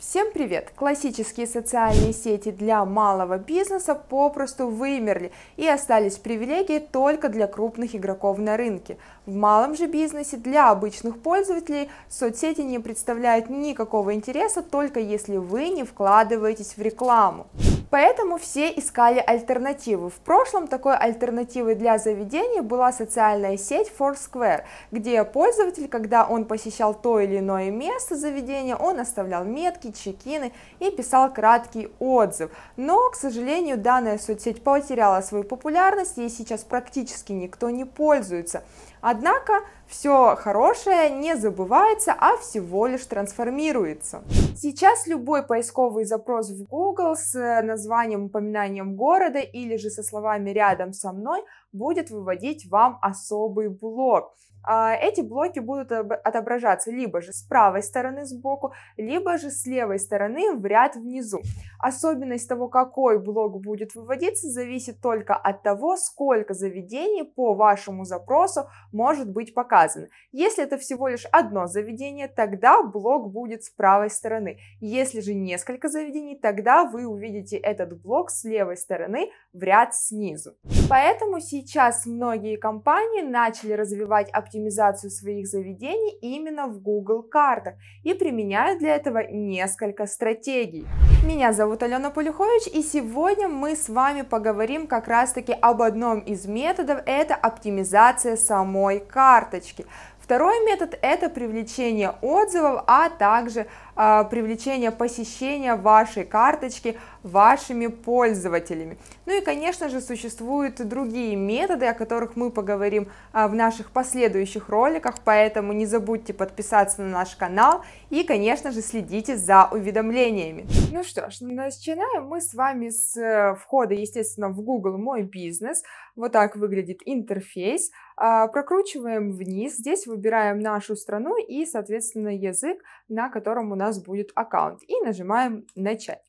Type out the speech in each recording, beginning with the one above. Всем привет! Классические социальные сети для малого бизнеса попросту вымерли и остались привилегии только для крупных игроков на рынке. В малом же бизнесе для обычных пользователей соцсети не представляют никакого интереса, только если вы не вкладываетесь в рекламу. Поэтому все искали альтернативы. В прошлом такой альтернативой для заведения была социальная сеть Foursquare, где пользователь, когда он посещал то или иное место заведения, он оставлял метки, чекины и писал краткий отзыв. Но, к сожалению, данная соцсеть потеряла свою популярность, ей сейчас практически никто не пользуется. Однако все хорошее не забывается, а всего лишь трансформируется. Сейчас любой поисковый запрос в Google с названием, упоминанием города или же со словами «рядом со мной» будет выводить вам особый блок. Эти блоки будут отображаться либо же с правой стороны сбоку, либо же с левой стороны в ряд внизу. Особенность того, какой блок будет выводиться, зависит только от того, сколько заведений по вашему запросу может быть показано. Если это всего лишь одно заведение, тогда блок будет с правой стороны. Если же несколько заведений, тогда вы увидите этот блок с левой стороны в ряд снизу. Поэтому сейчас многие компании начали развивать оптимизацию своих заведений именно в Google картах и применяют для этого несколько стратегий. Меня зовут Алена Полюхович, и сегодня мы с вами поговорим как раз таки об одном из методов, это оптимизация самой карточки. Второй метод – это привлечение отзывов, а также привлечение посещения вашей карточки вашими пользователями. Ну и, конечно же, существуют другие методы, о которых мы поговорим в наших последующих роликах, поэтому не забудьте подписаться на наш канал и, конечно же, следите за уведомлениями. Ну что ж, начинаем мы с вами с входа, естественно, в Google Мой Бизнес. Вот так выглядит интерфейс. Прокручиваем вниз, здесь выбираем нашу страну и, соответственно, язык, на котором у нас будет аккаунт, и нажимаем «Начать».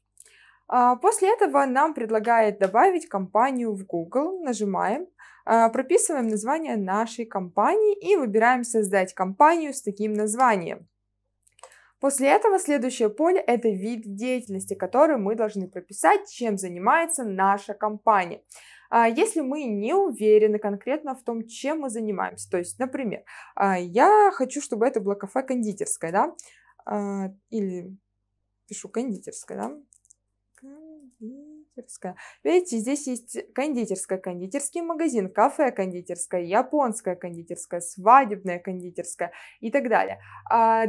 После этого нам предлагает добавить компанию в Google, нажимаем, прописываем название нашей компании и выбираем «Создать компанию с таким названием». После этого следующее поле – это вид деятельности, который мы должны прописать, чем занимается наша компания. Если мы не уверены конкретно в том, чем мы занимаемся, то есть, например, я хочу, чтобы это было кафе кондитерское, да, или пишу кондитерское, да, кондитерское. Видите, здесь есть кондитерское, кондитерский магазин, кафе кондитерское, японское кондитерское, свадебное кондитерское и так далее.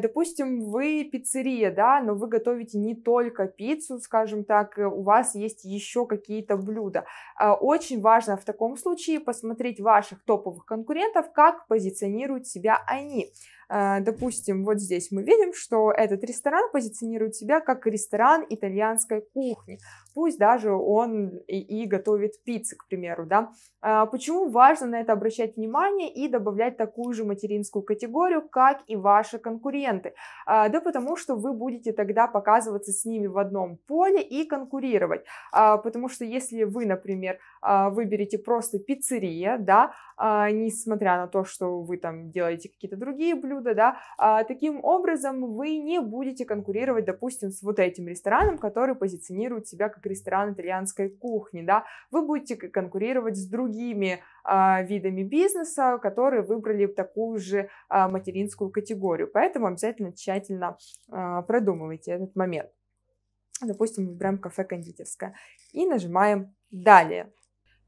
Допустим, вы пиццерия, да, но вы готовите не только пиццу, скажем так, у вас есть еще какие-то блюда. Очень важно в таком случае посмотреть ваших топовых конкурентов, как позиционируют себя они. Допустим, вот здесь мы видим, что этот ресторан позиционирует себя как ресторан итальянской кухни. Пусть даже он и готовит пиццы, к примеру, да. Почему важно на это обращать внимание и добавлять такую же материнскую категорию, как и ваши конкуренты? Да потому что вы будете тогда показываться с ними в одном поле и конкурировать. Потому что если вы, например, выберете просто пиццерия, да, несмотря на то, что вы там делаете какие-то другие блюда, да, таким образом вы не будете конкурировать, допустим, с вот этим рестораном, который позиционирует себя как ресторан итальянской кухни, да, вы будете конкурировать с другими видами бизнеса, которые выбрали такую же материнскую категорию, поэтому обязательно тщательно продумывайте этот момент. Допустим, выбираем кафе-кондитерское и нажимаем «Далее».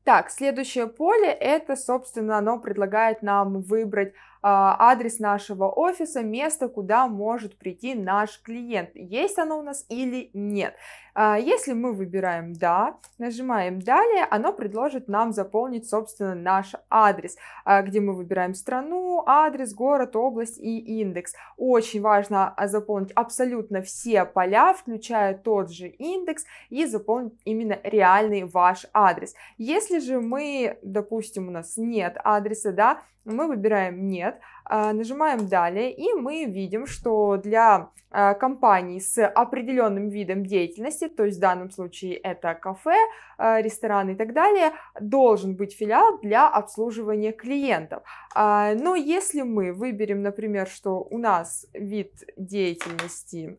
Так, следующее поле, это, собственно, оно предлагает нам выбрать адрес нашего офиса, место, куда может прийти наш клиент, есть оно у нас или нет. Если мы выбираем «Да», нажимаем «Далее», оно предложит нам заполнить, собственно, наш адрес, где мы выбираем страну, адрес, город, область и индекс. Очень важно заполнить абсолютно все поля, включая тот же индекс, и заполнить именно реальный ваш адрес. Если же мы, допустим, у нас нет адреса, да, мы выбираем «Нет», нажимаем «Далее», и мы видим, что для компаний с определенным видом деятельности, то есть в данном случае это кафе, рестораны и так далее, должен быть филиал для обслуживания клиентов. Но если мы выберем, например, что у нас вид деятельности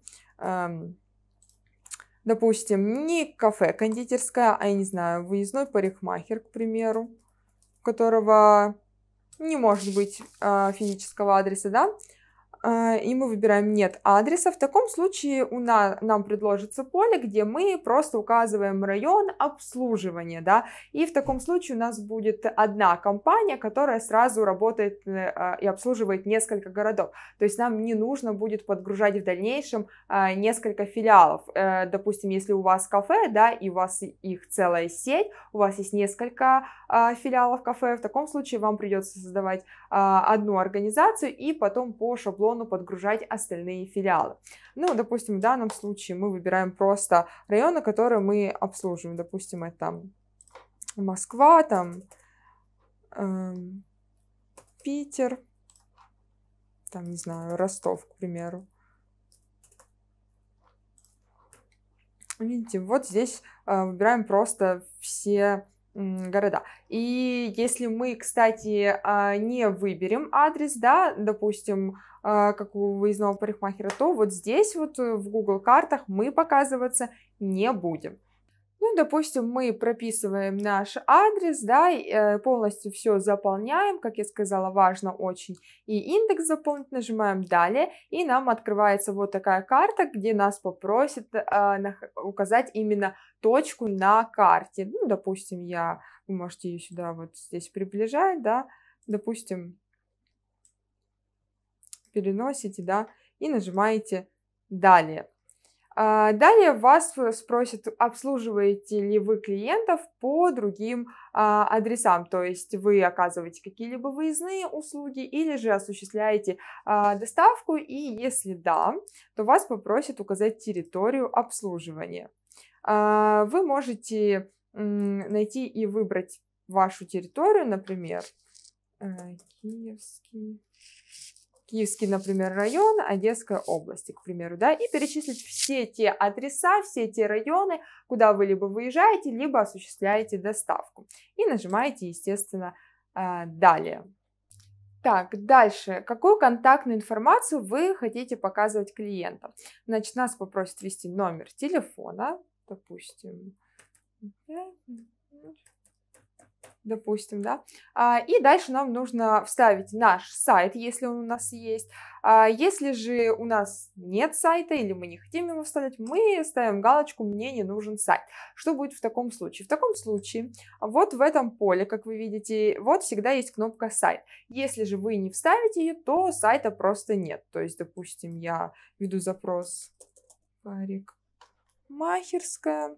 допустим, не кафе кондитерское, а, я не знаю, выездной парикмахер, к примеру, у которого не может быть физического адреса, да, и мы выбираем «нет адреса», в таком случае нам предложится поле, где мы просто указываем район обслуживания, да, и в таком случае у нас будет одна компания, которая сразу работает и обслуживает несколько городов, то есть нам не нужно будет подгружать в дальнейшем несколько филиалов, допустим, если у вас кафе, да, и у вас их целая сеть, у вас есть несколько филиалов кафе, в таком случае вам придется создавать одну организацию и потом по шаблону подгружать остальные филиалы. Ну, допустим, в данном случае мы выбираем просто районы, которые мы обслуживаем. Допустим, это Москва, там Питер, там, не знаю, Ростов, к примеру. Видите, вот здесь выбираем просто все города. И если мы, кстати, не выберем адрес, да, допустим, как у выездного парикмахера, то вот здесь вот в Google картах мы показываться не будем. Ну, допустим, мы прописываем наш адрес, да, полностью все заполняем, как я сказала, важно очень и индекс заполнить, нажимаем «Далее», и нам открывается вот такая карта, где нас попросят указать именно точку на карте. Ну, допустим, вы можете ее сюда вот здесь приближать, да, допустим, переносите, да, и нажимаете «Далее». Далее вас спросят, обслуживаете ли вы клиентов по другим адресам, то есть вы оказываете какие-либо выездные услуги или же осуществляете доставку, и если да, то вас попросят указать территорию обслуживания. Вы можете найти и выбрать вашу территорию, например, Киевский, например, район, Одесской области, к примеру, да, и перечислить все те адреса, все те районы, куда вы либо выезжаете, либо осуществляете доставку. И нажимаете, естественно, «Далее». Так, дальше. Какую контактную информацию вы хотите показывать клиентам? Значит, нас попросят ввести номер телефона, допустим, да, и дальше нам нужно вставить наш сайт, если он у нас есть. Если же у нас нет сайта или мы не хотим его вставлять, мы ставим галочку «Мне не нужен сайт». Что будет в таком случае? В таком случае вот в этом поле, как вы видите, вот всегда есть кнопка «Сайт». Если же вы не вставите ее, то сайта просто нет. То есть, допустим, я веду запрос «Парикмахерская».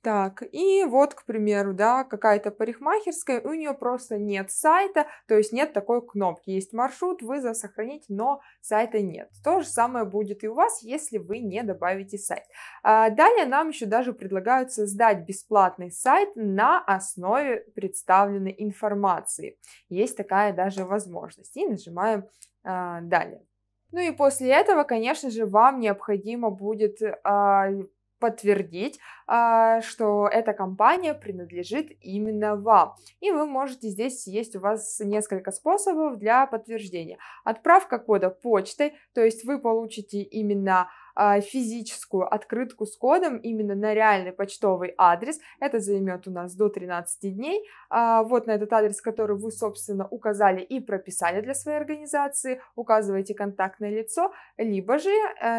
Так, и вот, к примеру, да, какая-то парикмахерская, у нее просто нет сайта, то есть нет такой кнопки. Есть маршрут, вызов сохранить, но сайта нет. То же самое будет и у вас, если вы не добавите сайт. Далее нам еще даже предлагают создать бесплатный сайт на основе представленной информации. Есть такая даже возможность. И нажимаем «Далее». Ну и после этого, конечно же, вам необходимо будет подтвердить, что эта компания принадлежит именно вам. И вы можете, здесь есть у вас несколько способов для подтверждения. Отправка кода почтой, то есть вы получите именно физическую открытку с кодом именно на реальный почтовый адрес. Это займет у нас до 13 дней. Вот на этот адрес, который вы, собственно, указали и прописали для своей организации, указываете контактное лицо. Либо же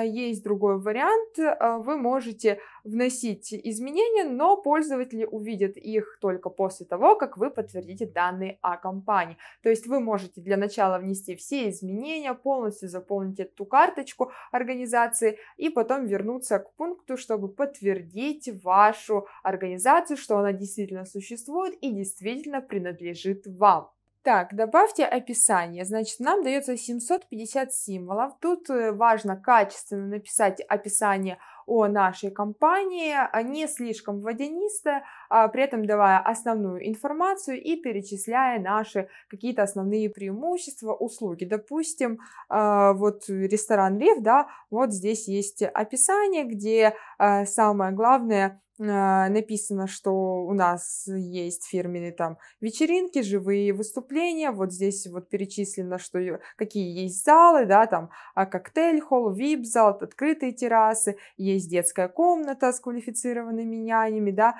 есть другой вариант, вы можете вносить изменения, но пользователи увидят их только после того, как вы подтвердите данные о компании. То есть вы можете для начала внести все изменения, полностью заполнить эту карточку организации, и потом вернуться к пункту, чтобы подтвердить вашу организацию, что она действительно существует и действительно принадлежит вам. Так, добавьте описание. Значит, нам дается 750 символов. Тут важно качественно написать описание о нашей компании, не слишком водянисто, при этом давая основную информацию и перечисляя наши какие-то основные преимущества, услуги. Допустим, вот ресторан «Лев», да, вот здесь есть описание, где самое главное написано, что у нас есть фирменные там вечеринки, живые выступления, вот здесь вот перечислено, что какие есть залы, да, там коктейль-холл, вип-зал, открытые террасы, есть есть детская комната с квалифицированными нянями, да,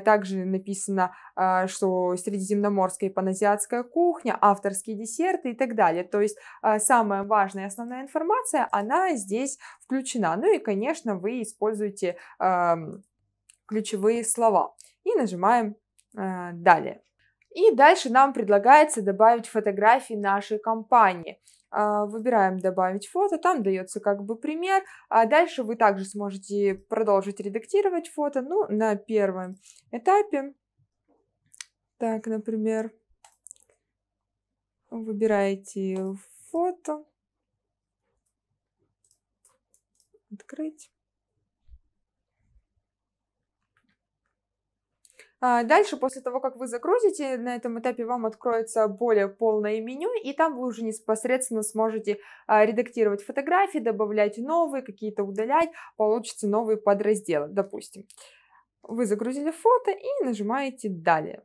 также написано, что средиземноморская и паназиатская кухня, авторские десерты и так далее. То есть самая важная основная информация, она здесь включена. Ну и, конечно, вы используете ключевые слова. И нажимаем «Далее». И дальше нам предлагается добавить фотографии нашей компании. Выбираем «Добавить фото», там дается как бы пример. А дальше вы также сможете продолжить редактировать фото. Ну, на первом этапе, так, например, выбираете фото, открыть. Дальше, после того, как вы загрузите, на этом этапе вам откроется более полное меню, и там вы уже непосредственно сможете редактировать фотографии, добавлять новые, какие-то удалять, получатся новые подразделы, допустим. Вы загрузили фото и нажимаете «Далее».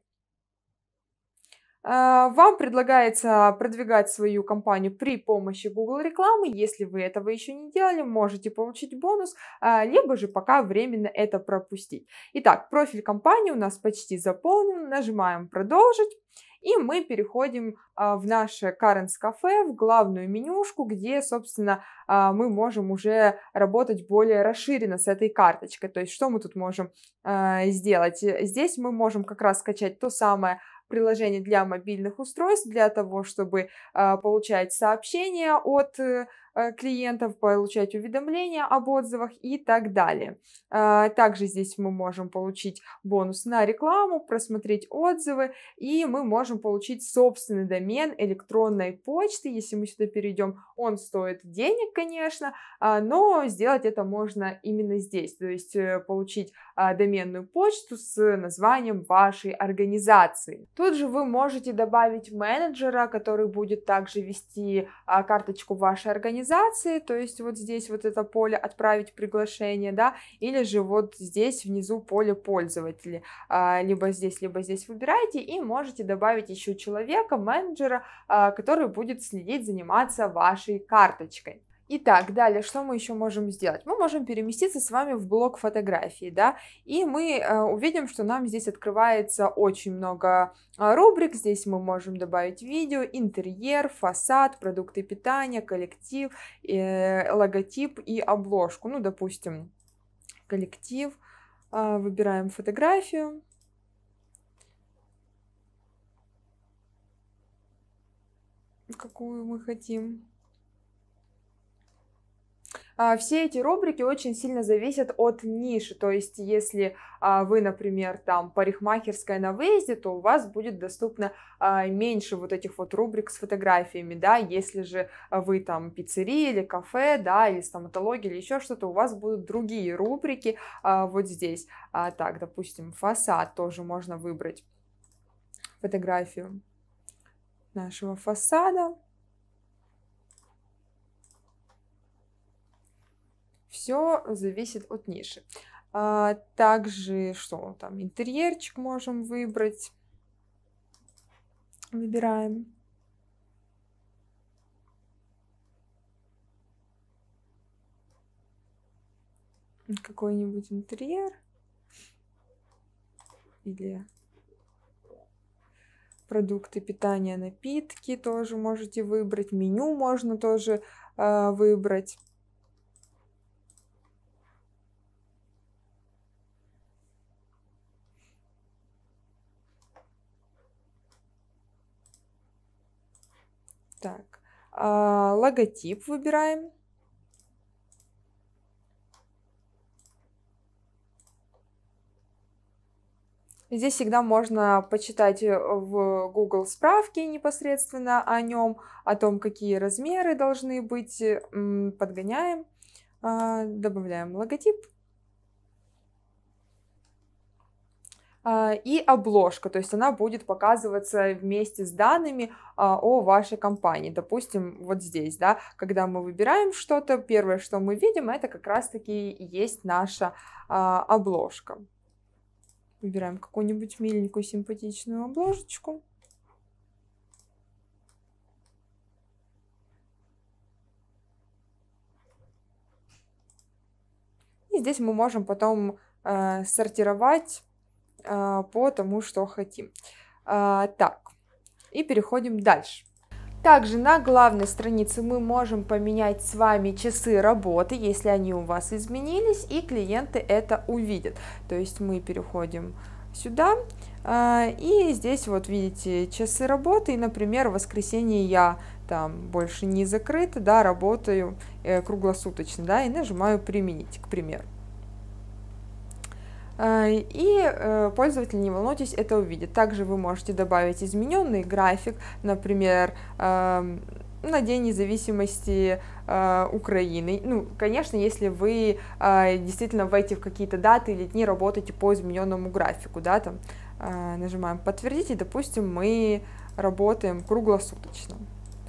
Вам предлагается продвигать свою компанию при помощи Google рекламы. Если вы этого еще не делали, можете получить бонус, либо же пока временно это пропустить. Итак, профиль компании у нас почти заполнен. Нажимаем «Продолжить». И мы переходим в наше Currents Cafe, в главную менюшку, где, собственно, мы можем уже работать более расширенно с этой карточкой. То есть, что мы тут можем сделать? Здесь мы можем как раз скачать то самое приложение для мобильных устройств, для того, чтобы получать сообщения от клиентов, получать уведомления об отзывах и так далее. Также здесь мы можем получить бонус на рекламу, просмотреть отзывы, и мы можем получить собственный домен электронной почты. Если мы сюда перейдем, он стоит денег, конечно, но сделать это можно именно здесь, то есть получить доменную почту с названием вашей организации. Тут же вы можете добавить менеджера, который будет также вести карточку вашей организации, то есть вот здесь вот это поле «Отправить приглашение», да, или же вот здесь внизу поле «Пользователи», либо здесь выбирайте, и можете добавить еще человека, менеджера, который будет следить, заниматься вашей карточкой. Итак, далее, что мы еще можем сделать? Мы можем переместиться с вами в блок фотографий, да, и мы увидим, что нам здесь открывается очень много рубрик. Здесь мы можем добавить видео, интерьер, фасад, продукты питания, коллектив, логотип и обложку. Ну, допустим, коллектив, выбираем фотографию. Какую мы хотим. Все эти рубрики очень сильно зависят от ниши, то есть если вы, например, там парикмахерская на выезде, то у вас будет доступно меньше вот этих вот рубрик с фотографиями, да, если же вы там пиццерия или кафе, да, или стоматология или еще что-то, у вас будут другие рубрики вот здесь. Так, допустим, фасад тоже можно выбрать, фотографию нашего фасада. Все зависит от ниши. Также, что там, интерьерчик можем выбрать. Выбираем. Какой-нибудь интерьер. Или продукты питания, напитки тоже можете выбрать. Меню можно тоже выбрать. Так, логотип выбираем. Здесь всегда можно почитать в Google справки непосредственно о нем, о том, какие размеры должны быть. Подгоняем, добавляем логотип. И обложка, то есть она будет показываться вместе с данными о вашей компании. Допустим, вот здесь, да, когда мы выбираем что-то, первое, что мы видим, это как раз-таки и есть наша обложка. Выбираем какую-нибудь миленькую, симпатичную обложечку. здесь мы можем потом сортировать по тому, что хотим. Так, и переходим дальше. Также на главной странице мы можем поменять с вами часы работы, если они у вас изменились, и клиенты это увидят. То есть мы переходим сюда, и здесь вот видите часы работы, и, например, в воскресенье я там больше не закрыта, да, работаю круглосуточно, да, и нажимаю «Применить», к примеру. И пользователь, не волнуйтесь, это увидит. Также вы можете добавить измененный график, например, на День независимости Украины. Ну, конечно, если вы действительно войти в какие-то даты или дни работаете по измененному графику, да, там нажимаем «Подтвердить», и, допустим, мы работаем круглосуточно.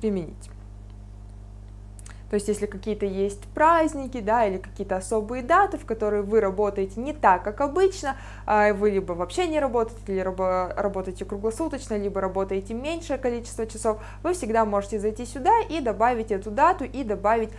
«Применить». То есть, если какие-то есть праздники, да, или какие-то особые даты, в которые вы работаете не так, как обычно, вы либо вообще не работаете, либо работаете круглосуточно, либо работаете меньшее количество часов, вы всегда можете зайти сюда и добавить эту дату, и добавить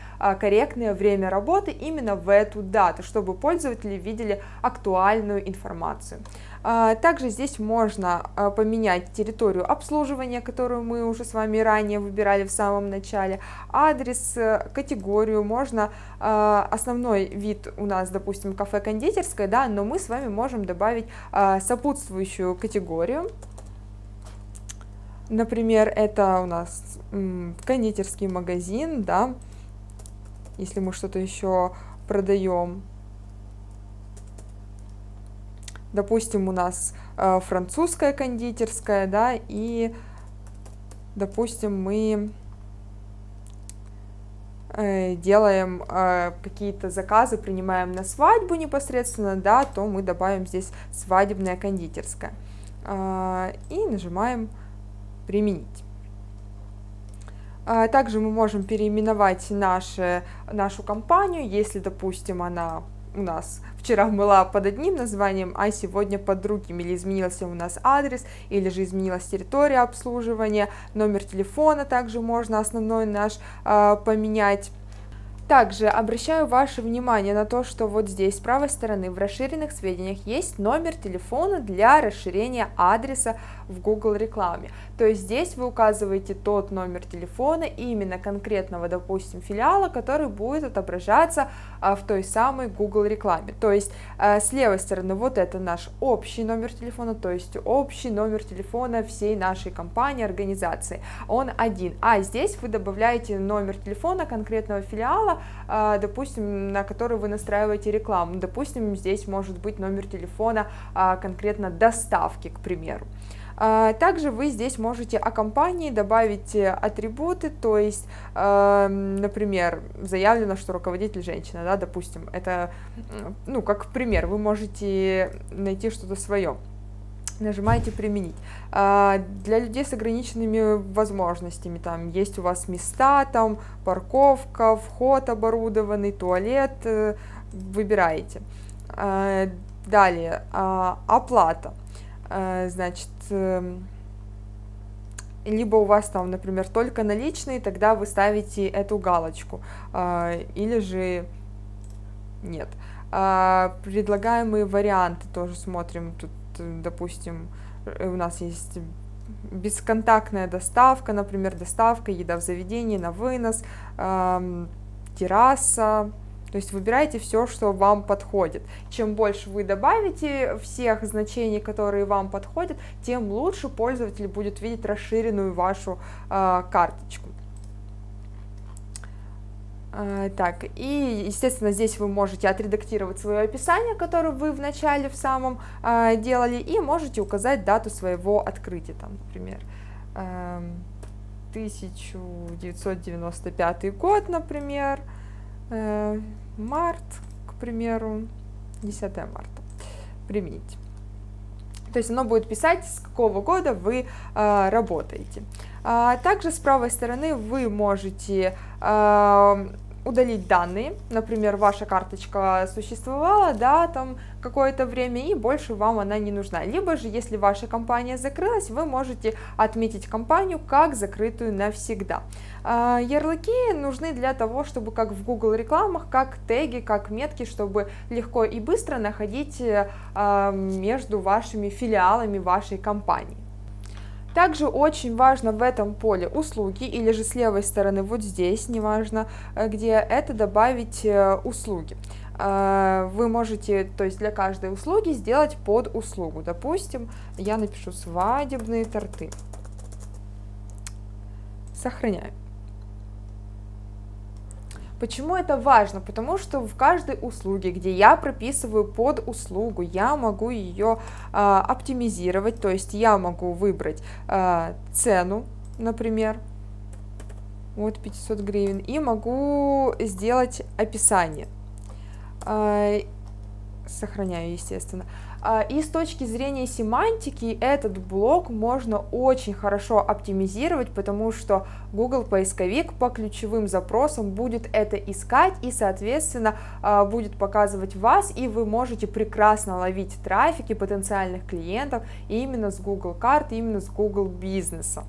корректное время работы именно в эту дату, чтобы пользователи видели актуальную информацию. Также здесь можно поменять территорию обслуживания, которую мы уже с вами ранее выбирали в самом начале, адрес, категорию, можно основной вид у нас, допустим, кафе-кондитерское, да, но мы с вами можем добавить сопутствующую категорию, например, это у нас кондитерский магазин, да, если мы что-то еще продаем. Допустим, у нас французская кондитерская, да, и, допустим, мы делаем какие-то заказы, принимаем на свадьбу непосредственно, да, то мы добавим здесь свадебная кондитерская. И нажимаем «Применить». Также мы можем переименовать нашу компанию, если, допустим, она у нас вчера была под одним названием, а сегодня под другим, или изменился у нас адрес, или же изменилась территория обслуживания, номер телефона также можно основной наш поменять. Также обращаю ваше внимание на то, что вот здесь с правой стороны в расширенных сведениях есть номер телефона для расширения адреса в Google рекламе. То есть здесь вы указываете тот номер телефона именно конкретного, допустим, филиала, который будет отображаться в той самой Google рекламе. То есть с левой стороны вот это наш общий номер телефона, то есть общий номер телефона всей нашей компании, организации. Он один. А здесь вы добавляете номер телефона конкретного филиала, допустим, на который вы настраиваете рекламу. Допустим, здесь может быть номер телефона конкретно доставки, к примеру. Также вы здесь можете о компании добавить атрибуты, то есть, например, заявлено, что руководитель женщина, да, допустим, это, ну, как пример, вы можете найти что-то свое. Нажимаете «Применить». Для людей с ограниченными возможностями, там есть у вас места, там парковка, вход оборудованный, туалет, выбираете. Далее, оплата, значит, либо у вас там, например, только наличные, тогда вы ставите эту галочку, или же нет. Предлагаемые варианты тоже смотрим тут. Допустим, у нас есть бесконтактная доставка, например, доставка, еда в заведении, на вынос, терраса. То есть выбирайте все, что вам подходит. Чем больше вы добавите всех значений, которые вам подходят, тем лучше пользователь будет видеть расширенную вашу карточку. Так, и, естественно, здесь вы можете отредактировать свое описание, которое вы вначале в самом делали, и можете указать дату своего открытия, там, например, 1995 год, например, март, к примеру, 10 марта, «Применить». То есть оно будет писать, с какого года вы работаете. Также с правой стороны вы можете удалить данные, например, ваша карточка существовала, да, там какое-то время, и больше вам она не нужна. Либо же, если ваша компания закрылась, вы можете отметить компанию как закрытую навсегда. Ярлыки нужны для того, чтобы как в Google рекламах, как теги, как метки, чтобы легко и быстро находить между вашими филиалами вашей компании. Также очень важно в этом поле услуги, или же с левой стороны вот здесь, неважно где, это добавить услуги. Вы можете, то есть для каждой услуги сделать под услугу. Допустим, я напишу свадебные торты. Сохраняю. Почему это важно? Потому что в каждой услуге, где я прописываю под услугу, я могу ее оптимизировать, то есть я могу выбрать цену, например, вот 500 гривен, и могу сделать описание. Сохраняю, естественно. И с точки зрения семантики этот блок можно очень хорошо оптимизировать, потому что Google поисковик по ключевым запросам будет это искать и, соответственно, будет показывать вас, и вы можете прекрасно ловить трафик и потенциальных клиентов именно с Google карт, именно с Google бизнеса.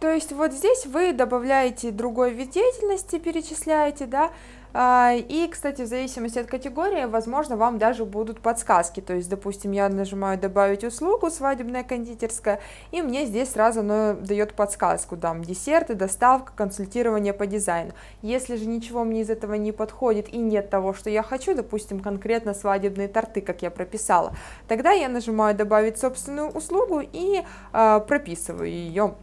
То есть вот здесь вы добавляете другой вид деятельности, перечисляете, да. И, кстати, в зависимости от категории, возможно, вам даже будут подсказки. То есть, допустим, я нажимаю «Добавить услугу», «Свадебная кондитерская», и мне здесь сразу оно дает подсказку, там, десерты, доставка, консультирование по дизайну. Если же ничего мне из этого не подходит и нет того, что я хочу, допустим, конкретно свадебные торты, как я прописала, тогда я нажимаю «Добавить собственную услугу» и прописываю ее.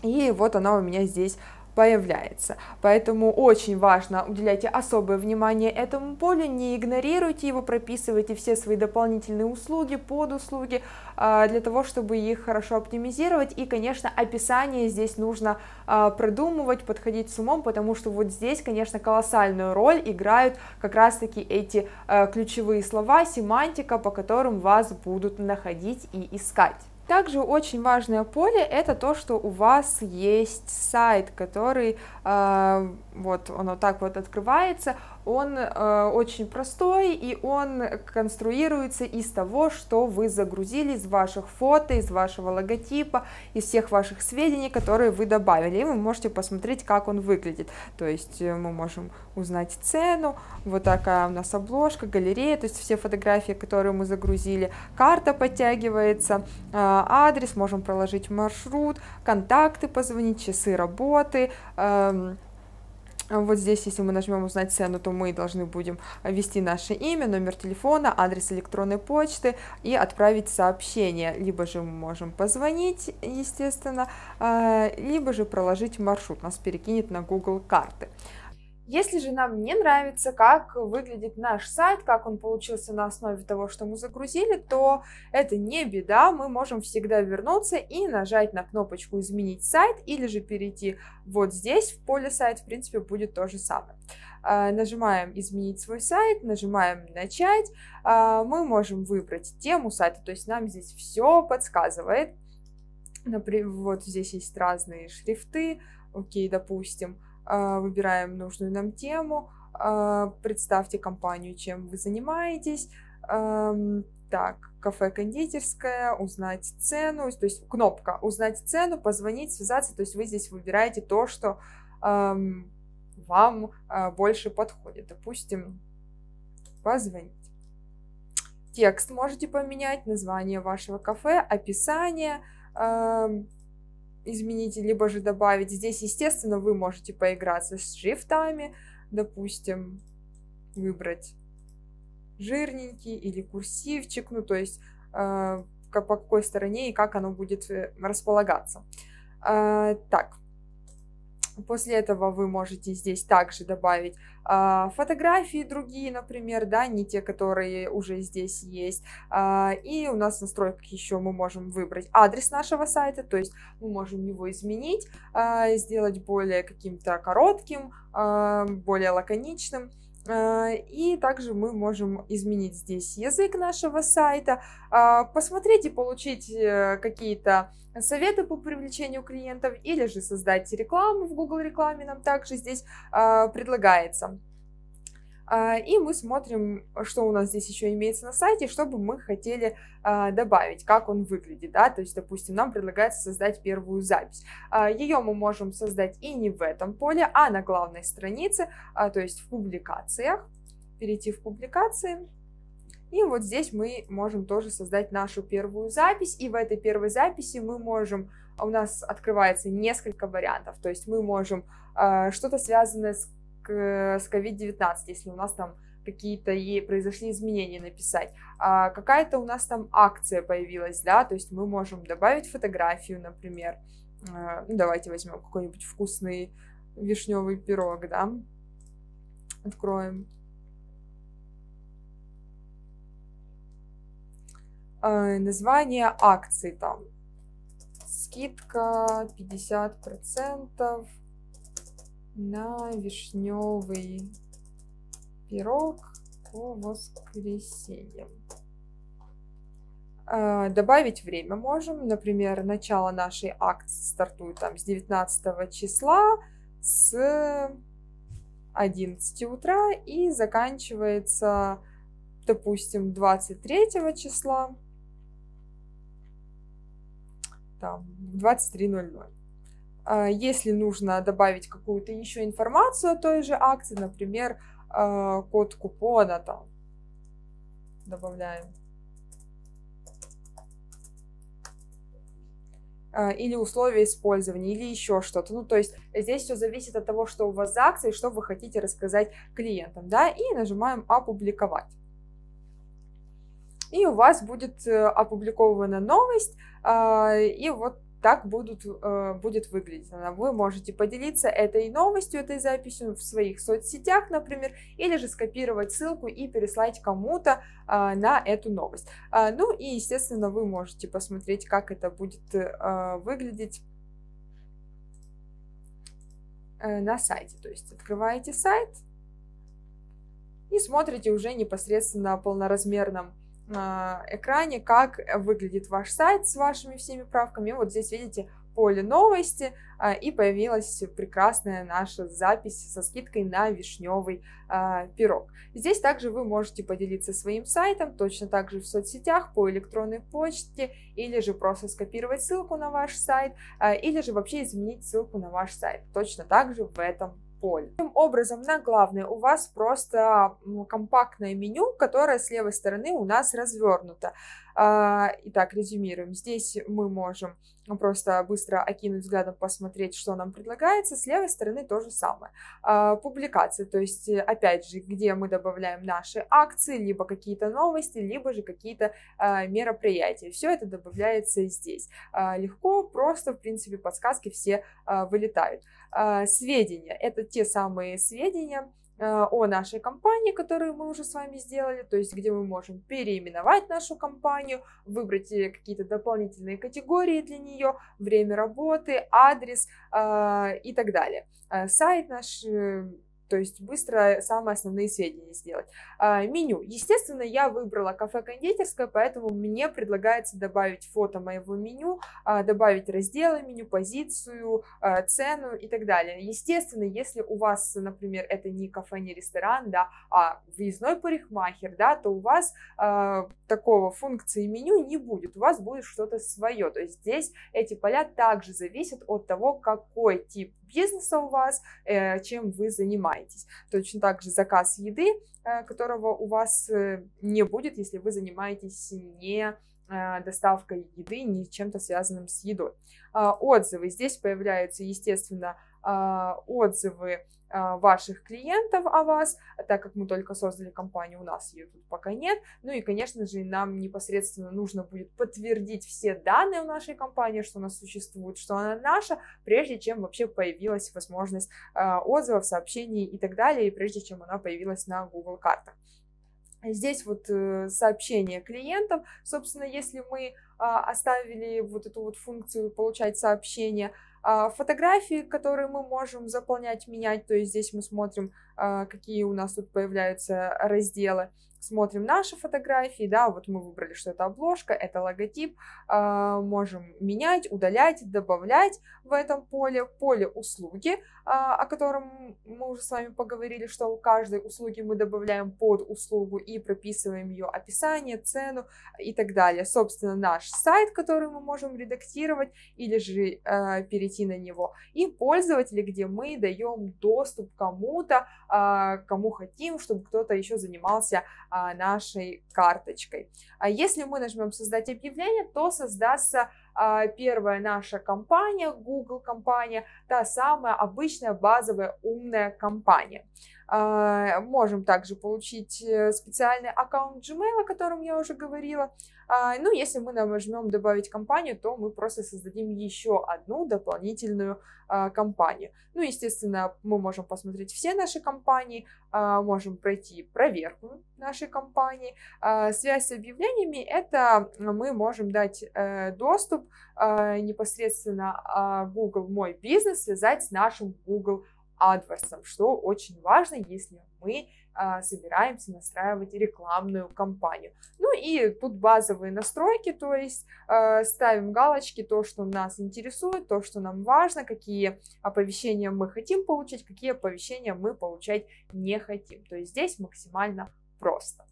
И вот она у меня здесь появляется. Поэтому очень важно, уделяйте особое внимание этому полю, не игнорируйте его, прописывайте все свои дополнительные услуги, подуслуги, для того, чтобы их хорошо оптимизировать. И, конечно, описание здесь нужно продумывать, подходить с умом, потому что вот здесь, конечно, колоссальную роль играют как раз-таки эти ключевые слова, семантика, по которым вас будут находить и искать. Также очень важное поле — это то, что у вас есть сайт, который вот он вот так вот открывается, он очень простой, и он конструируется из того, что вы загрузили, из ваших фото, из вашего логотипа, из всех ваших сведений, которые вы добавили, и вы можете посмотреть, как он выглядит. То есть мы можем узнать цену, вот такая у нас обложка, галерея, то есть все фотографии, которые мы загрузили, карта подтягивается, адрес, можем проложить маршрут, контакты, позвонить, часы работы. Вот здесь, если мы нажмем «Узнать цену», то мы должны будем ввести наше имя, номер телефона, адрес электронной почты и отправить сообщение. Либо же мы можем позвонить, естественно, либо же проложить маршрут, нас перекинет на Google карты. Если же нам не нравится, как выглядит наш сайт, как он получился на основе того, что мы загрузили, то это не беда, мы можем всегда вернуться и нажать на кнопочку «Изменить сайт», или же перейти вот здесь, в поле «Сайт», в принципе, будет то же самое. Нажимаем «Изменить свой сайт», нажимаем «Начать», мы можем выбрать тему сайта, то есть нам здесь все подсказывает. Например, вот здесь есть разные шрифты, окей, допустим. Выбираем нужную нам тему, представьте компанию, чем вы занимаетесь, так, кафе-кондитерская, узнать цену, то есть кнопка «Узнать цену», «Позвонить», «Связаться», то есть вы здесь выбираете то, что вам больше подходит, допустим, «Позвонить». Текст можете поменять, название вашего кафе, описание, изменить, либо же добавить. Здесь, естественно, вы можете поиграться с шрифтами, допустим, выбрать жирненький или курсивчик, ну, то есть, по какой стороне и как оно будет располагаться. Так, после этого вы можете здесь также добавить фотографии другие, например, да, не те, которые уже здесь есть. И у нас в настройках еще мы можем выбрать адрес нашего сайта, то есть мы можем его изменить, сделать более каким-то коротким, более лаконичным. И также мы можем изменить здесь язык нашего сайта, посмотреть и получить какие-то советы по привлечению клиентов или же создать рекламу в Google рекламе, нам также здесь предлагается. И мы смотрим, что у нас здесь еще имеется на сайте, что бы мы хотели добавить, как он выглядит. Да? То есть, допустим, нам предлагается создать первую запись. Ее мы можем создать и не в этом поле, а на главной странице, то есть в публикациях. Перейти в публикации. И вот здесь мы можем тоже создать нашу первую запись. И в этой первой записи мы можем... У нас открывается несколько вариантов. То есть мы можем что-то связанное с COVID-19, если у нас там какие-то и произошли изменения, написать, какая-то у нас там акция появилась, да, то есть мы можем добавить фотографию, например, давайте возьмем какой-нибудь вкусный вишневый пирог, да, откроем, название акции там, скидка 50% на вишневый пирог по воскресеньям. Добавить время можем. Например, начало нашей акции стартует там с 19 числа, с 11 утра и заканчивается, допустим, 23 числа там, в 23:00. Если нужно добавить какую-то еще информацию о той же акции, например, код купона, там, добавляем. Или условия использования, или еще что-то. Ну, то есть здесь все зависит от того, что у вас за акция, что вы хотите рассказать клиентам, да, и нажимаем «Опубликовать». И у вас будет опубликована новость, и вот так будет выглядеть. Вы можете поделиться этой новостью, этой записью в своих соцсетях, например, или же скопировать ссылку и переслать кому-то на эту новость. Ну и, естественно, вы можете посмотреть, как это будет выглядеть на сайте. То есть открываете сайт и смотрите уже непосредственно на полноразмерном экране, как выглядит ваш сайт с вашими всеми правками. Вот здесь видите поле новости, и появилась прекрасная наша запись со скидкой на вишневый пирог. Здесь также вы можете поделиться своим сайтом, точно так же в соцсетях, по электронной почте, или же просто скопировать ссылку на ваш сайт, или же вообще изменить ссылку на ваш сайт, точно так же в этом поле. Таким образом, на главной у вас просто компактное меню, которое с левой стороны у нас развернуто. Итак, резюмируем. Здесь мы можем просто быстро окинуть взглядом, посмотреть, что нам предлагается. С левой стороны то же самое. Публикации, то есть, опять же, где мы добавляем наши акции, либо какие-то новости, либо же какие-то мероприятия. Все это добавляется здесь. Легко, просто, в принципе, подсказки все вылетают. Сведения. Это те самые сведения о нашей компании, которую мы уже с вами сделали, то есть где мы можем переименовать нашу компанию, выбрать какие-то дополнительные категории для нее, время работы, адрес и так далее. Сайт наш, то есть быстро самые основные сведения сделать. Меню. Естественно, я выбрала кафе-кондитерское, поэтому мне предлагается добавить фото моего меню, добавить разделы меню, позицию, цену и так далее. Естественно, если у вас, например, это не кафе, не ресторан, да, а выездной парикмахер, да, то у вас такого функции меню не будет, у вас будет что-то свое. То есть здесь эти поля также зависят от того, какой тип бизнеса у вас, чем вы занимаетесь. Точно так же заказ еды, которого у вас не будет, если вы занимаетесь не доставкой еды, не чем-то связанным с едой. Отзывы. Здесь появляются, естественно, отзывы ваших клиентов о вас, так как мы только создали компанию, у нас ее тут пока нет. Ну и, конечно же, нам непосредственно нужно будет подтвердить все данные в нашей компании, что она существует, что она наша, прежде чем вообще появилась возможность отзывов, сообщений и так далее, и прежде чем она появилась на Google картах. Здесь вот сообщение клиентам. Собственно, если мы оставили вот эту вот функцию «Получать сообщения», фотографии, которые мы можем заполнять, менять, то есть здесь мы смотрим, какие у нас тут появляются разделы. Смотрим наши фотографии, да, вот мы выбрали, что это обложка, это логотип, можем менять, удалять, добавлять в этом поле, поле услуги, о котором мы уже с вами поговорили, что у каждой услуги мы добавляем под услугу и прописываем ее описание, цену и так далее. Собственно, наш сайт, который мы можем редактировать или же перейти на него, и пользователи, где мы даем доступ кому-то, кому хотим, чтобы кто-то еще занимался нашей карточкой. А если мы нажмем создать объявление, то создастся первая наша компания, Google компания, та самая обычная базовая умная компания. Можем также получить специальный аккаунт Gmail, о котором я уже говорила. Ну, если мы нажмем добавить компанию, то мы просто создадим еще одну дополнительную компанию. Ну, естественно, мы можем посмотреть все наши компании, можем пройти проверку нашей компании. Связь с объявлениями — это мы можем дать доступ непосредственно Google Мой Бизнес, связать с нашим Google AdWords, что очень важно, если мы собираемся настраивать рекламную кампанию. Ну и тут базовые настройки, то есть ставим галочки, то, что нас интересует, то, что нам важно, какие оповещения мы хотим получить, какие оповещения мы получать не хотим. То есть здесь максимально просто.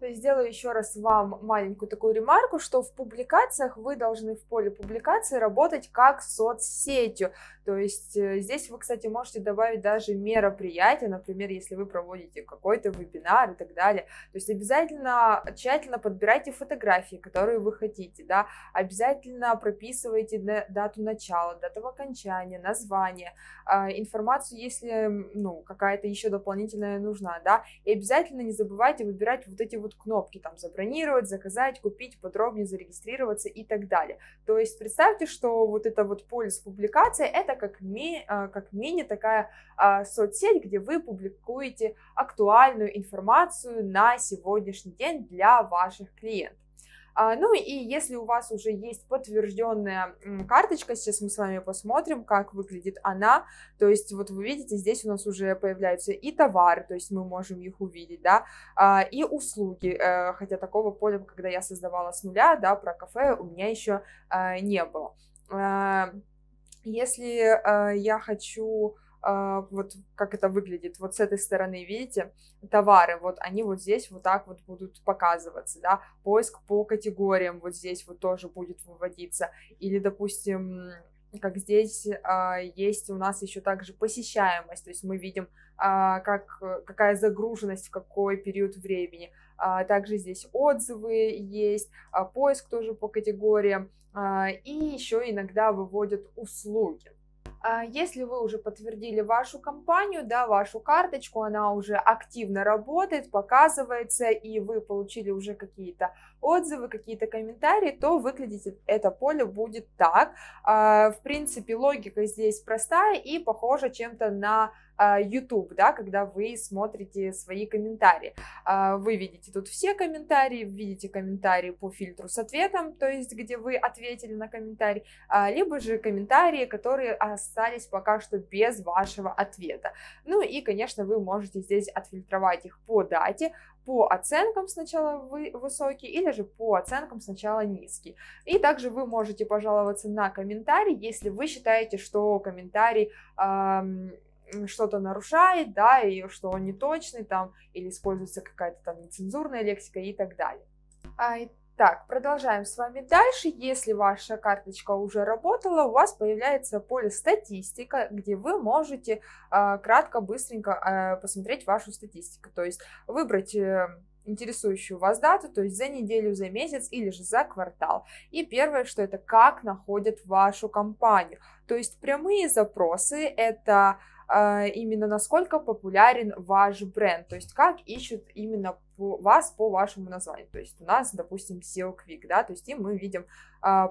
То есть сделаю еще раз вам маленькую такую ремарку, что в публикациях вы должны в поле публикации работать как с соцсетью. То есть здесь вы, кстати, можете добавить даже мероприятия, например, если вы проводите какой-то вебинар и так далее. То есть обязательно тщательно подбирайте фотографии, которые вы хотите, да? Обязательно прописывайте дату начала, дату окончания, название, информацию, если какая-то еще дополнительная нужна, да? И обязательно не забывайте выбирать вот эти вот кнопки, там, забронировать, заказать, купить, подробнее зарегистрироваться и так далее. То есть представьте, что вот это вот поле с публикацией — это как мини такая соцсеть, где вы публикуете актуальную информацию на сегодняшний день для ваших клиентов. Ну и если у вас уже есть подтвержденная карточка, сейчас мы с вами посмотрим, как выглядит она. То есть вот вы видите, здесь у нас уже появляются и товары, то есть мы можем их увидеть, да, и услуги, хотя такого поля, когда я создавала с нуля, да, про кафе у меня еще не было. Если я хочу... Вот как это выглядит, вот с этой стороны, видите, товары, вот они вот здесь вот так вот будут показываться, да, поиск по категориям вот здесь вот тоже будет выводиться, или, допустим, как здесь есть у нас еще также посещаемость, то есть мы видим, какая загруженность, в какой период времени. Также здесь отзывы есть, поиск тоже по категориям, и еще иногда выводят услуги. Если вы уже подтвердили вашу компанию, да, вашу карточку, она уже активно работает, показывается, и вы получили уже какие-то отзывы, какие-то комментарии, то выглядеть это поле будет так. В принципе, логика здесь простая и похожа чем-то на YouTube, да, когда вы смотрите свои комментарии. Вы видите тут все комментарии, видите комментарии по фильтру с ответом, то есть где вы ответили на комментарий, либо же комментарии, которые остались пока что без вашего ответа. Ну и, конечно, вы можете здесь отфильтровать их по дате, по оценкам сначала высокий или же по оценкам сначала низкий. И также вы можете пожаловаться на комментарий, если вы считаете, что комментарий что-то нарушает, да, и что он неточный, там, или используется какая-то там нецензурная лексика и так далее. Так, продолжаем с вами дальше. Если ваша карточка уже работала, у вас появляется поле статистика, где вы можете кратко, быстренько посмотреть вашу статистику, то есть выбрать интересующую вас дату, то есть за неделю, за месяц или же за квартал. И первое, что это как находят вашу компанию. То есть прямые запросы — это именно насколько популярен ваш бренд, то есть как ищут именно вас по вашему названию. То есть у нас, допустим, SEOquick, да, то есть и мы видим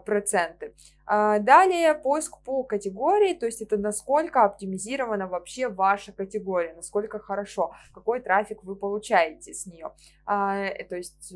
проценты. Далее поиск по категории, то есть это насколько оптимизирована вообще ваша категория, насколько хорошо, какой трафик вы получаете с нее. То есть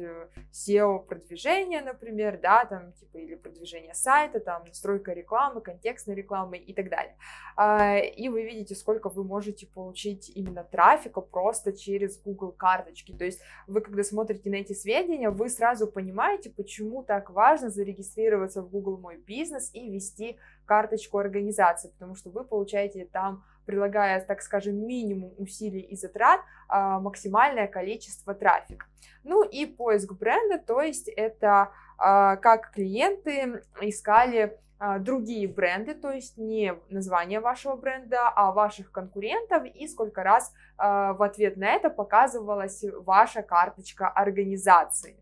SEO-продвижение, например, да, там, типа, или продвижение сайта, там, настройка рекламы, контекстной рекламы и так далее. И вы видите, сколько вы можете получить именно трафика просто через Google карточки. То есть вы, когда смотрите на эти сведения, вы сразу понимаете, почему так важно зарегистрироваться в Google Мой Бизнес и вести карточку организации, потому что вы получаете там, прилагая, так скажем, минимум усилий и затрат, максимальное количество трафика. Ну и поиск бренда, то есть это как клиенты искали другие бренды, то есть не название вашего бренда, а ваших конкурентов, и сколько раз в ответ на это показывалась ваша карточка организации.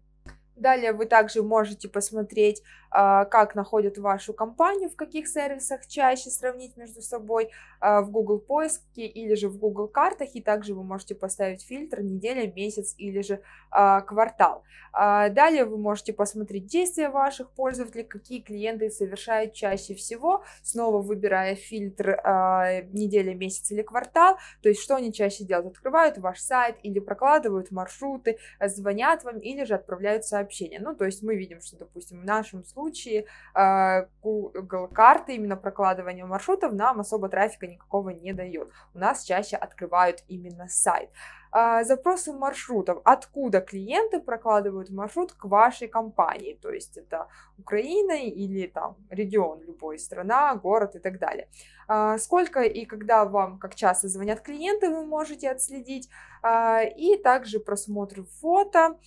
Далее вы также можете посмотреть, как находят вашу компанию, в каких сервисах чаще, сравнить между собой в Google поиске или же в Google картах, и также вы можете поставить фильтр неделя, месяц или же квартал. Далее вы можете посмотреть действия ваших пользователей, какие клиенты совершают чаще всего, снова выбирая фильтр неделя, месяц или квартал, то есть что они чаще делают, открывают ваш сайт или прокладывают маршруты, звонят вам или же отправляют сообщения. Ну, то есть мы видим, что, допустим, в нашем случае Google карты, именно прокладывание маршрутов нам особо трафика никакого не дает. У нас чаще открывают именно сайт. Запросы маршрутов. Откуда клиенты прокладывают маршрут к вашей компании? То есть это Украина или там регион любой, страна, город и так далее. Сколько и когда вам, как часто звонят клиенты, вы можете отследить. И также просмотр фото.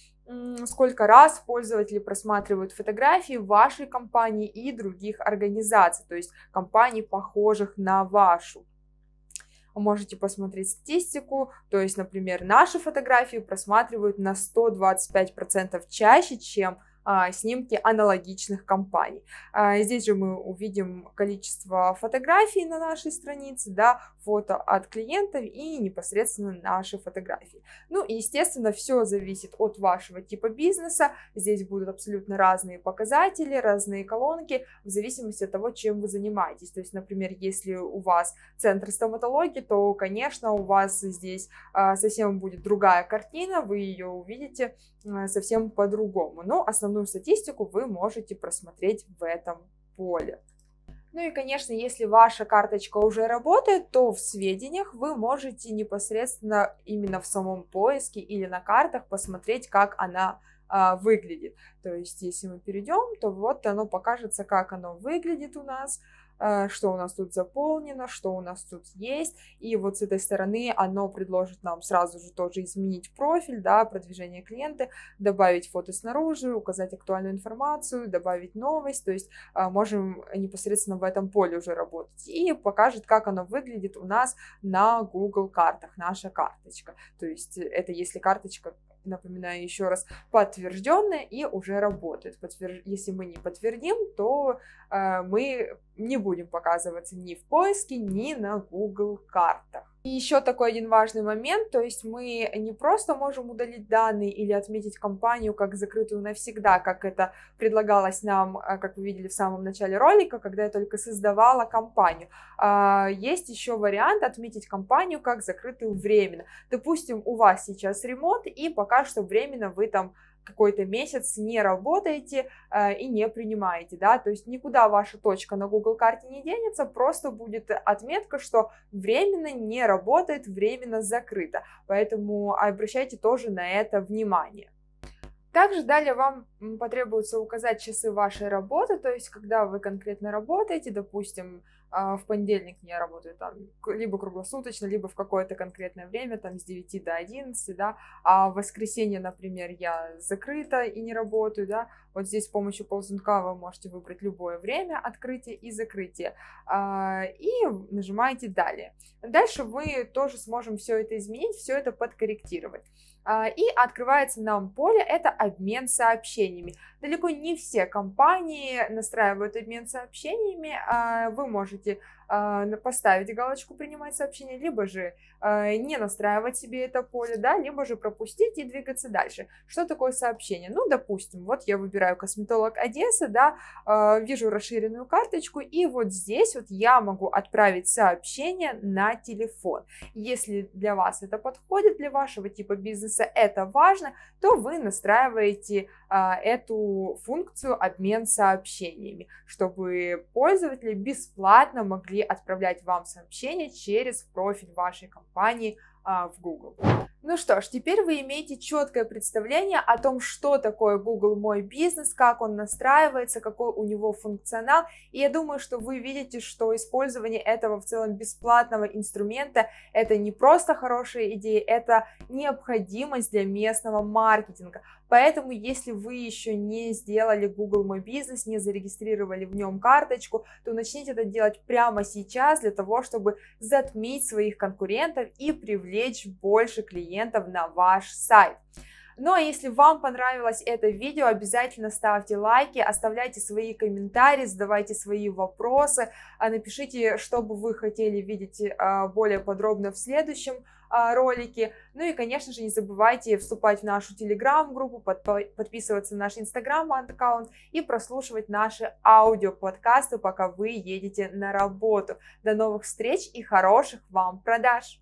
Сколько раз пользователи просматривают фотографии вашей компании и других организаций, то есть компаний, похожих на вашу. Можете посмотреть статистику, то есть, например, наши фотографии просматривают на 125% чаще, чем снимки аналогичных компаний. Здесь же мы увидим количество фотографий на нашей странице, да, фото от клиентов и непосредственно наши фотографии. Ну и, естественно, все зависит от вашего типа бизнеса. Здесь будут абсолютно разные показатели, разные колонки, в зависимости от того, чем вы занимаетесь. То есть, например, если у вас центр стоматологии, то, конечно, у вас здесь совсем будет другая картина, вы ее увидите совсем по-другому. Но основную статистику вы можете просмотреть в этом поле. Ну и, конечно, если ваша карточка уже работает, то в сведениях вы можете непосредственно именно в самом поиске или на картах посмотреть, как она выглядит. То есть, если мы перейдем, то вот оно покажется, как оно выглядит у нас, что у нас тут заполнено, что у нас тут есть. И вот с этой стороны оно предложит нам сразу же тоже изменить профиль, да, продвижение клиента, добавить фото снаружи, указать актуальную информацию, добавить новость. То есть можем непосредственно в этом поле уже работать. И покажет, как оно выглядит у нас на Google картах, наша карточка. То есть это если карточка, напоминаю еще раз, подтвержденная и уже работает. Если мы не подтвердим, то мы не будем показываться ни в поиске, ни на Google картах. И еще такой один важный момент, то есть мы не просто можем удалить данные или отметить компанию как закрытую навсегда, как это предлагалось нам, как вы видели в самом начале ролика, когда я только создавала компанию. Есть еще вариант отметить компанию как закрытую временно. Допустим, у вас сейчас ремонт, и пока что временно вы там какой-то месяц не работаете и не принимаете, да, то есть никуда ваша точка на Google карте не денется, просто будет отметка, что временно не работает, временно закрыто, поэтому обращайте тоже на это внимание. Также далее вам потребуется указать часы вашей работы, то есть когда вы конкретно работаете, допустим, в понедельник я работаю там либо круглосуточно, либо в какое-то конкретное время, там с 9 до 11, да, а в воскресенье, например, я закрыта и не работаю, да, вот здесь с помощью ползунка вы можете выбрать любое время открытия и закрытия, и нажимаете далее. Дальше мы тоже сможем все это изменить, все это подкорректировать. И открывается нам поле, это обмен сообщениями. Далеко не все компании настраивают обмен сообщениями, вы можете поставить галочку «Принимать сообщения», либо же не настраивать себе это поле, да, либо же пропустить и двигаться дальше. Что такое сообщение? Ну, допустим, вот я выбираю «Косметолог Одесса», да, вижу расширенную карточку, и вот здесь вот я могу отправить сообщение на телефон. Если для вас это подходит, для вашего типа бизнеса это важно, то вы настраиваете эту функцию «Обмен сообщениями», чтобы пользователи бесплатно могли отправлять вам сообщения через профиль вашей компании в Google. Ну что ж, теперь вы имеете четкое представление о том, что такое Google Мой Бизнес, как он настраивается, какой у него функционал. И я думаю, что вы видите, что использование этого в целом бесплатного инструмента — это не просто хорошая идея, это необходимость для местного маркетинга. Поэтому, если вы еще не сделали Google Мой Бизнес, не зарегистрировали в нем карточку, то начните это делать прямо сейчас для того, чтобы затмить своих конкурентов и привлечь больше клиентов на ваш сайт. Ну а если вам понравилось это видео, обязательно ставьте лайки, оставляйте свои комментарии, задавайте свои вопросы, напишите, что бы вы хотели видеть более подробно в следующем ролике. Ну и, конечно же, не забывайте вступать в нашу телеграм-группу, подписываться на наш инстаграм-аккаунт и прослушивать наши аудиоподкасты, пока вы едете на работу. До новых встреч и хороших вам продаж!